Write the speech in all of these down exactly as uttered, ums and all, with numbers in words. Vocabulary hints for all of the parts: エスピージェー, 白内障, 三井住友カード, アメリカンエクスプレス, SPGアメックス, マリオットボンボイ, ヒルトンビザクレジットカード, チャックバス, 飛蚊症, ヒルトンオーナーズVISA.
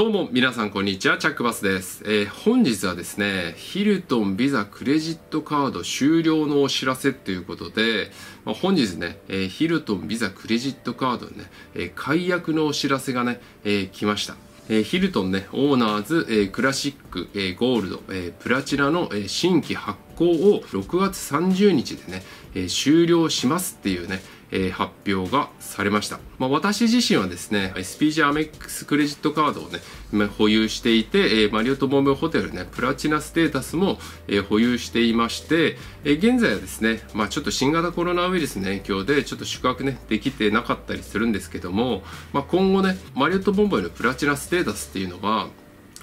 どうも皆さんこんにちは、チャックバスです。えー、本日はですね、ヒルトンビザクレジットカード終了のお知らせということで、まあ、本日ね、えー、ヒルトンビザクレジットカードね、えー、解約のお知らせがね、えー、来ました。えー、ヒルトンね、オーナーズ、えー、クラシック、えー、ゴールド、えー、プラチナの、えー、新規発行をろくがつさんじゅうにちでね、えー、終了しますっていうね、えー、発表がされました。まあ、私自身はですね、エスピージェー アメックスクレジットカードをね、保有していて、えー、マリオットボンベイホテルね、プラチナステータスも、えー、保有していまして、えー、現在はですね、まあ、ちょっと新型コロナウイルスの影響で、ちょっと宿泊ね、できてなかったりするんですけども、まあ、今後ね、マリオットボンベイのプラチナステータスっていうのが、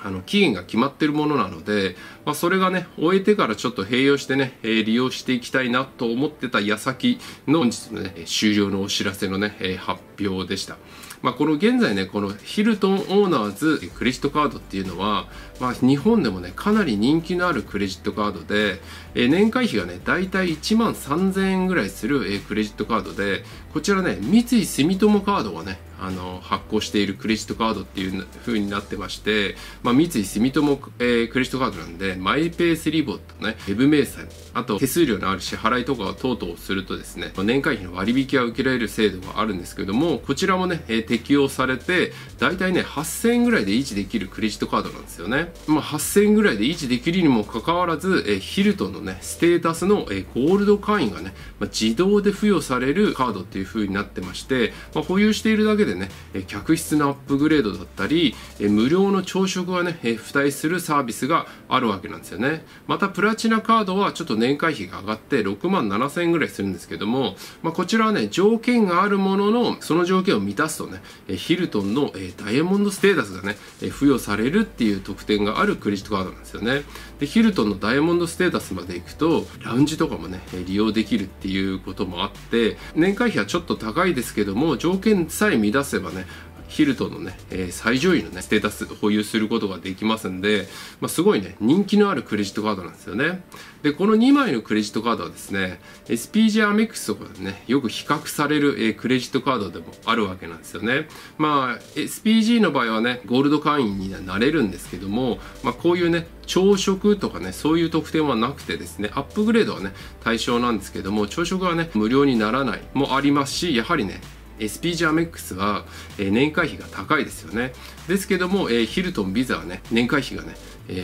あの期限が決まっているものなので、まあ、それがね終えてからちょっと併用してね、えー、利用していきたいなと思ってた矢先の本日のね終了のお知らせのね、えー、発表でした。まあ、この現在ねこのヒルトンオーナーズクレジットカードっていうのは、まあ、日本でもねかなり人気のあるクレジットカードで、えー、年会費がねだいたいいちまんさんぜんえんぐらいする、えー、クレジットカードで、こちらね三井住友カードがねあの発行しているクレジットカードっていう風になってまして、まあ、三井住友、えー、クレジットカードなんでマイペースリボットね、ウェブ明細、あと手数料のある支払いとかを等々するとですね年会費の割引が受けられる制度があるんですけども、こちらもね、えー、適用されて大体ねはっせんえんぐらいで維持できるクレジットカードなんですよね。まあ、はっせんえんぐらいで維持できるにもかかわらず、えー、ヒルトンのねステータスの、えー、ゴールド会員がね、まあ、自動で付与されるカードっていう風になってまして、まあ、保有しているだけででね、客室のアップグレードだったり無料の朝食がね付帯するサービスがあるわけなんですよね。またプラチナカードはちょっと年会費が上がってろくまんななせんえんぐらいするんですけども、まあ、こちらはね条件があるもののその条件を満たすとねヒルトンのダイヤモンドステータスがね付与されるっていう特典があるクレジットカードなんですよね。でヒルトンのダイヤモンドステータスまで行くとラウンジとかもね利用できるっていうこともあって、年会費はちょっと高いですけども条件さえ満たす出せばねヒルトンのね、えー、最上位のねステータス保有することができますんで、まあ、すごいね人気のあるクレジットカードなんですよね。でこのにまいのクレジットカードはですね エスピージェー アメックスとかでねよく比較される、えー、クレジットカードでもあるわけなんですよね。まあ エスピージー の場合はねゴールド会員になれるんですけども、まあ、こういうね朝食とかねそういう特典はなくてですねアップグレードはね対象なんですけども、朝食はね無料にならないもありますし、やはりねエスピージェー アメックスは年会費が高いですよね。ですけどもヒルトンビザはね年会費がね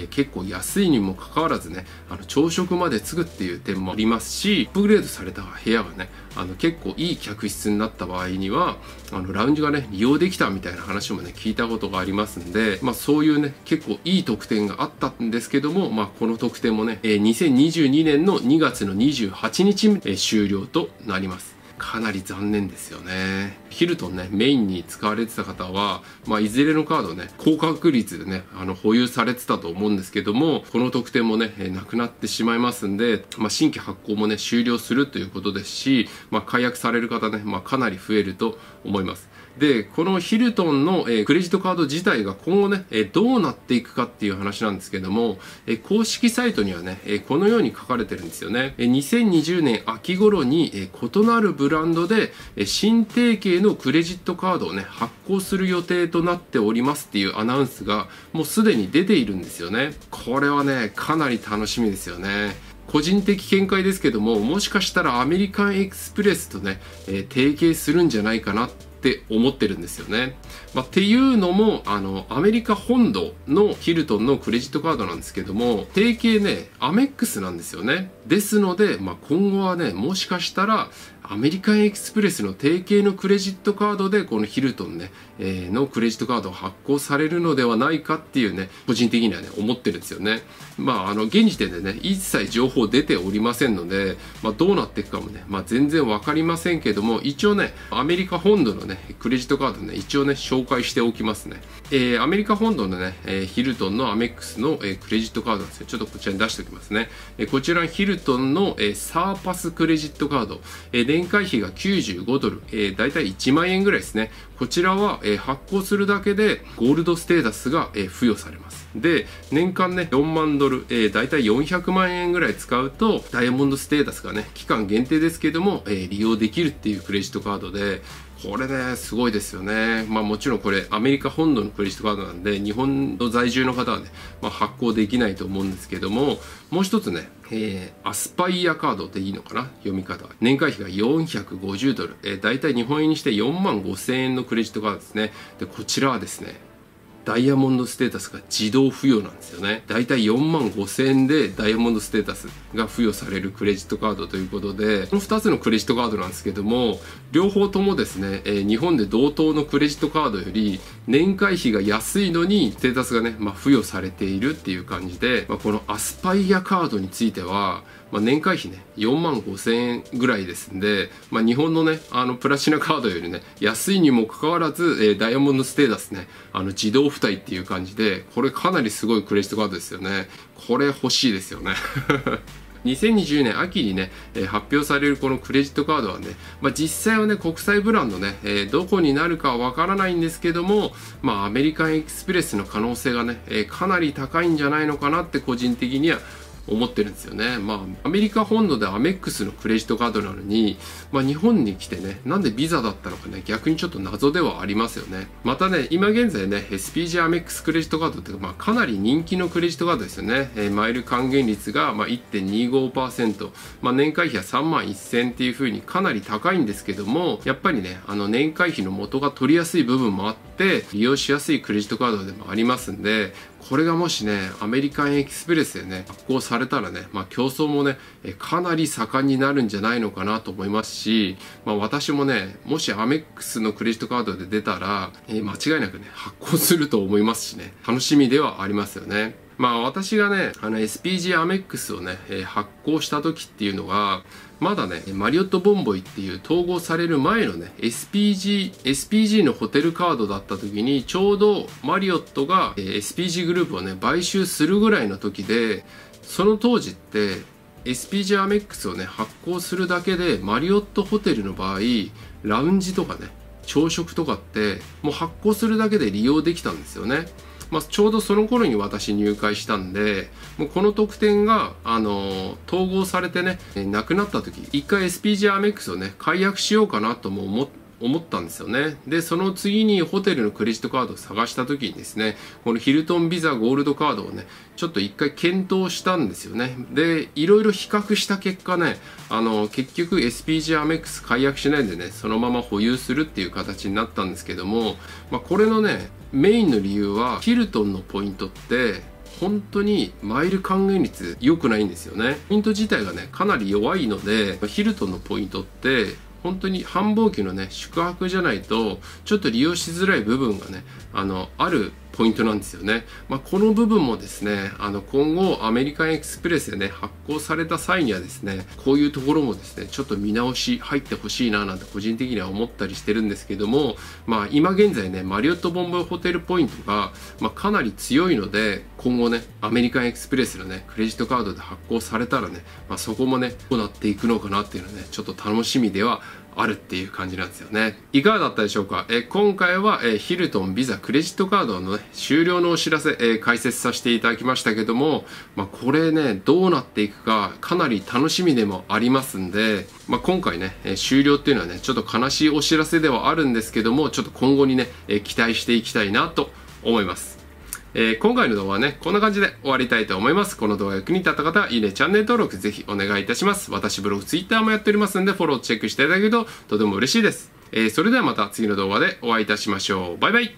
結構安いにもかかわらずねあの朝食までつくっていう点もありますし、アップグレードされた部屋がねあの結構いい客室になった場合にはあのラウンジがね利用できたみたいな話もね聞いたことがありますんで、まあ、そういうね結構いい特典があったんですけども、まあ、この特典もねにせんにじゅうにねんのにがつのにじゅうはちにち終了となります。かなり残念ですよね。ヒルトンねメインに使われてた方は、まあ、いずれのカードね高確率でねあの保有されてたと思うんですけども、この特典もねなくなってしまいますんで、まあ、新規発行もね終了するということですし、まあ、解約される方ね、まあ、かなり増えると思います。でこのヒルトンの、えー、クレジットカード自体が今後ね、えー、どうなっていくかっていう話なんですけども、えー、公式サイトにはね、えー、このように書かれてるんですよね。えー、にせんにじゅうねん秋頃に、えー、異なるブランドで、えー、新提携のクレジットカードをね発行する予定となっておりますっていうアナウンスがもうすでに出ているんですよね。これはねかなり楽しみですよね。個人的見解ですけども、もしかしたらアメリカンエクスプレスとね、えー、提携するんじゃないかなってって思ってるんですよね。まあ、っていうのもあのアメリカ本土のヒルトンのクレジットカードなんですけども、提携ねアメックスなんですよね。ですので、まあ、今後はねもしかしたらアメリカンエクスプレスの提携のクレジットカードでこのヒルトンね、えー、のクレジットカードを発行されるのではないかっていうね個人的にはね思ってるんですよね。まああの現時点でね一切情報出ておりませんので、まあ、どうなっていくかもね、まあ、全然分かりませんけども、一応ねアメリカ本土のねクレジットカードね一応ね紹介しておきますね。えー、アメリカ本土のね、えー、ヒルトンのアメックスの、えー、クレジットカードなんですよ。ちょっとこちらに出しておきますね。えー、こちらヒルトンの、えー、サーパスクレジットカード、えー、年会費がきゅうじゅうごドル、えー、だいたいいちまんえんぐらいですね。こちらは、えー、発行するだけでゴールドステータスが、えー、付与されます。で年間ねよんまんドル、えー、だいたいよんひゃくまんえんぐらい使うとダイヤモンドステータスがね期間限定ですけども、えー、利用できるっていうクレジットカードで、これね、すごいですよね。まあもちろんこれアメリカ本土のクレジットカードなんで、日本の在住の方はね、まあ、発行できないと思うんですけども、もう一つね、えー、アスパイアカードっていいのかな、読み方は。年会費がよんひゃくごじゅうドル、えー、大体日本円にしてよんまんごせんえんのクレジットカードですね。で、こちらはですね、ダイヤモンドステータスが自動付与なんですよね。だいたいよんまんごせんえんでダイヤモンドステータスが付与されるクレジットカードということで、このふたつのクレジットカードなんですけども、両方ともですね、えー、日本で同等のクレジットカードより年会費が安いのにステータスがね、まあ、付与されているっていう感じで、まあ、このアスパイアカードについては、まあ、年会費ね、よんまんごせんえんぐらいですんで、まあ、日本のね、あのプラチナカードよりね、安いにもかかわらず、えー、ダイヤモンドステータスね、あの自動付帯っていう感じで、これかなりすごいクレジットカードですよね。これ欲しいですよね。にせんにじゅうねん秋にね、発表されるこのクレジットカードはね、まあ、実際はね、国際ブランドね、えー、どこになるかはわからないんですけども、まあ、アメリカンエクスプレスの可能性がね、えー、かなり高いんじゃないのかなって個人的には思ってるんですよね。まあ、アメリカ本土でアメックスのクレジットカードなのに、まあ、日本に来てね、なんでビザだったのかね、逆にちょっと謎ではありますよね。またね、今現在ね、エスピージー アメックスクレジットカードって、まあ、かなり人気のクレジットカードですよね。えー、マイル還元率が、まあ、いってんにじゅうごパーセント、まあ、年会費はさんまんせんえんっていう風にかなり高いんですけども、やっぱりね、あの年会費の元が取りやすい部分もあって、利用しやすいクレジットカードでもありますんで、これがもしね、アメリカンエキスプレスでね、発行されたらね、まあ競争もね、かなり盛んになるんじゃないのかなと思いますし、まあ私もね、もしアメックスのクレジットカードで出たら、えー、間違いなくね、発行すると思いますしね、楽しみではありますよね。まあ私がね、あの エスピージー アメックスをね、発行した時っていうのが、まだね、マリオットボンボイっていう統合される前のね、エスピージー、エスピージー のホテルカードだった時に、ちょうどマリオットが エスピージー グループをね、買収するぐらいの時で、その当時って、エスピージー アメックスをね、発行するだけで、マリオットホテルの場合、ラウンジとかね、朝食とかって、もう発行するだけで利用できたんですよね。まあ、ちょうどその頃に私入会したんで、もうこの特典が、あのー、統合されてね、えー、なくなった時、一回 エスピージー アメックスをね、解約しようかなとも思って、思ったんですよね。で、その次にホテルのクレジットカードを探した時にですね、このヒルトンビザゴールドカードをね、ちょっと一回検討したんですよね。で、いろいろ比較した結果ね、あの、結局 エスピージー アメックス解約しないでね、そのまま保有するっていう形になったんですけども、まあ、これのね、メインの理由は、ヒルトンのポイントって、本当にマイル還元率良くないんですよね。ポイント自体がね、かなり弱いので、ヒルトンのポイントって、本当に繁忙期のね、宿泊じゃないと、ちょっと利用しづらい部分がね、あの、あるポイントなんですよね。まあ、この部分もですね、あの、今後、アメリカンエクスプレスでね、発行された際にはですね、こういうところもですね、ちょっと見直し入ってほしいな、なんて個人的には思ったりしてるんですけども、まあ、今現在ね、マリオットボンボイホテルポイントが、まあ、かなり強いので、今後ね、アメリカンエクスプレスのね、クレジットカードで発行されたらね、まあ、そこもね、どうなっていくのかなっていうのはね、ちょっと楽しみではあるっていう感じなんですよね。いかがだったでしょうか。え今回はえヒルトンビザクレジットカードの、ね、終了のお知らせ、え解説させていただきましたけども、まあ、これね、どうなっていくかかなり楽しみでもありますんで、まあ、今回ね、え終了っていうのはね、ちょっと悲しいお知らせではあるんですけども、ちょっと今後にね、え期待していきたいなと思います。えー、今回の動画はね、こんな感じで終わりたいと思います。この動画が役に立った方は、いいね、チャンネル登録ぜひお願いいたします。私ブログ、ツイッターもやっておりますので、フォローチェックしていただけるととても嬉しいです。えー、それではまた次の動画でお会いいたしましょう。バイバイ。